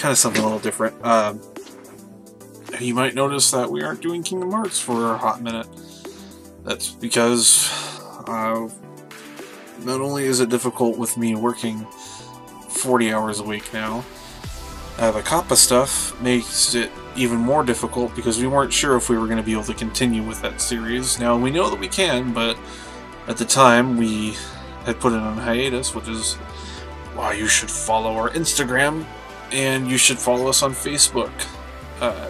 kind of something a little different. You might notice that we aren't doing Kingdom Hearts for a hot minute. That's because not only is it difficult with me working 40 hours a week now, the COPPA stuff makes it even more difficult because we weren't sure if we were going to be able to continue with that series. Now we know that we can, but at the time we had put it on hiatus, which is why you should follow our Instagram and you should follow us on Facebook.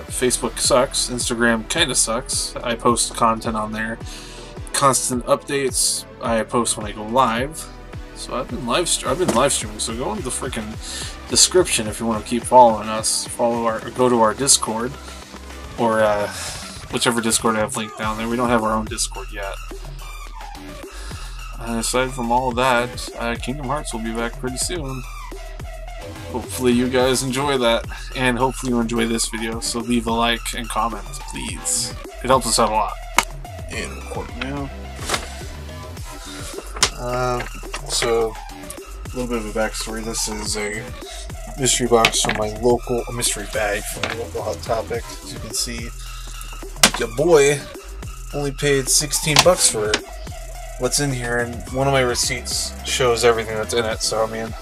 Facebook sucks, Instagram kinda sucks. I post content on there, constant updates. I post when I go live. So I've been live streaming. So go in the freaking description if you want to keep following us. Go to our Discord or whichever Discord I have linked down there. We don't have our own Discord yet. Aside from all that, Kingdom Hearts will be back pretty soon. Hopefully you guys enjoy that, and hopefully you enjoy this video, so leave a like and comment, please. It helps us out a lot. And record now. So, a little bit of a backstory. This is a mystery box from my local, a mystery bag from my local Hot Topic. As you can see, your boy only paid 16 bucks for what's in here, and one of my receipts shows everything that's in it, so I mean...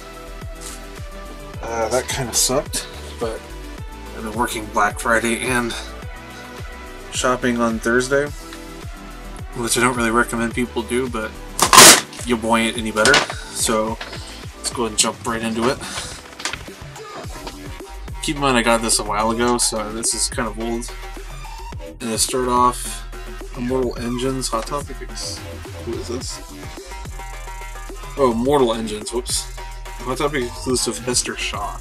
that kind of sucked, but I've been working Black Friday and shopping on Thursday, which I don't really recommend people do, but your boy ain't any better, so let's go ahead and jump right into it. Keep in mind I got this a while ago, so this is kind of old. And I start off Mortal Engines Hot Topics. Who is this? Oh, Mortal Engines, whoops. Hot Topic exclusive Hester Shaw.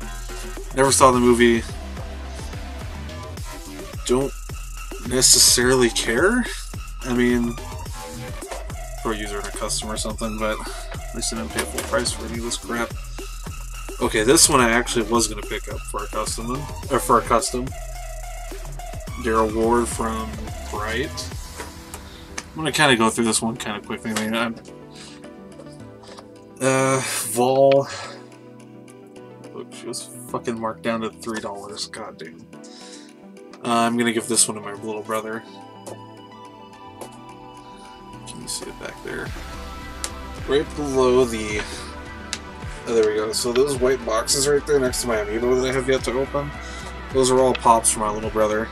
Never saw the movie. Don't necessarily care. I mean, for a user and a customer or something, but at least I didn't pay full price for any of this crap. Okay, this one I actually was gonna pick up for a custom, Daryl Ward from Bright. I'm gonna kind of go through this one kind of quickly. I mean, Vol. Look, she was fucking marked down to $3. God damn. I'm gonna give this one to my little brother. Can you see it back there? Right below the. Oh, there we go. So those white boxes right there next to my amiibo that I have yet to open, those are all pops for my little brother.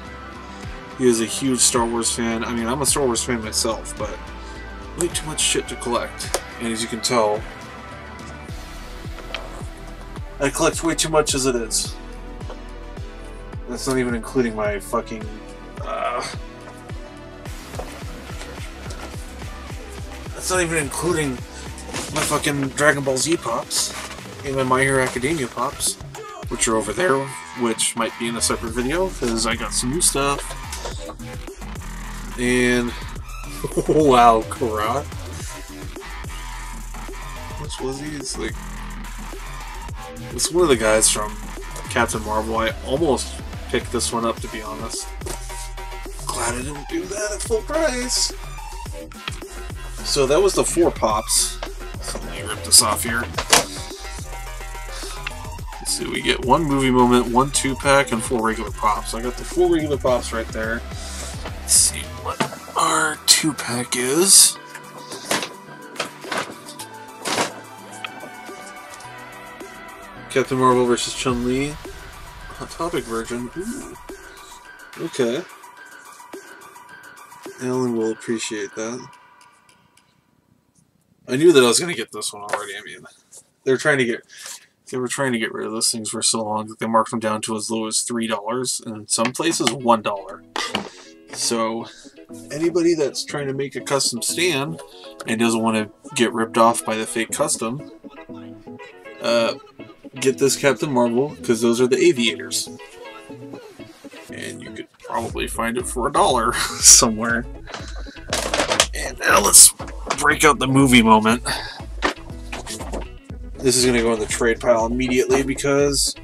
He is a huge Star Wars fan. I mean, I'm a Star Wars fan myself, but way too much shit to collect. And as you can tell, I collect way too much as it is. That's not even including my fucking... that's not even including my fucking Dragon Ball Z pops and my My Hero Academia pops, which are over there, which might be in a separate video, because I got some new stuff. And... wow, Karat. Which was he? It's like... It's one of the guys from Captain Marvel. I almost picked this one up, to be honest. Glad I didn't do that at full price. So that was the 4 pops. So let me rip this off here. Let's see, we get 1 movie moment, 1 2-pack, and 4 regular pops. I got the 4 regular pops right there. Let's see what our 2-pack is. Captain Marvel vs. Chun-Li, Hot Topic version. Ooh. Okay. Alan will appreciate that. I knew that I was going to get this one already. I mean, they were trying to get rid of those things for so long that they marked them down to as low as $3 and in some places $1. So anybody that's trying to make a custom stand and doesn't want to get ripped off by the fake custom, get this Captain Marvel, because those are the aviators. And you could probably find it for $1 somewhere. And now let's break out the movie moment. This is going to go in the trade pile immediately because...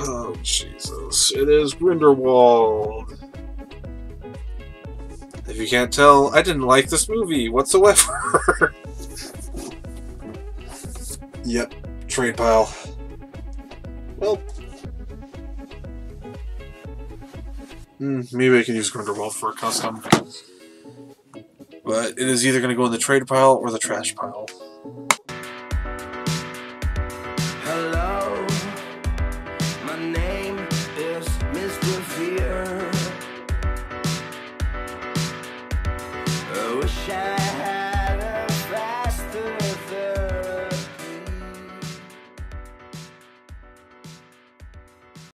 oh, Jesus. It is Grindelwald. If you can't tell, I didn't like this movie whatsoever. Yep, trade pile. Well. Maybe I can use Grindelwald for a custom. But it is either going to go in the trade pile or the trash pile. Hello, my name is Mr. Fear. I wish I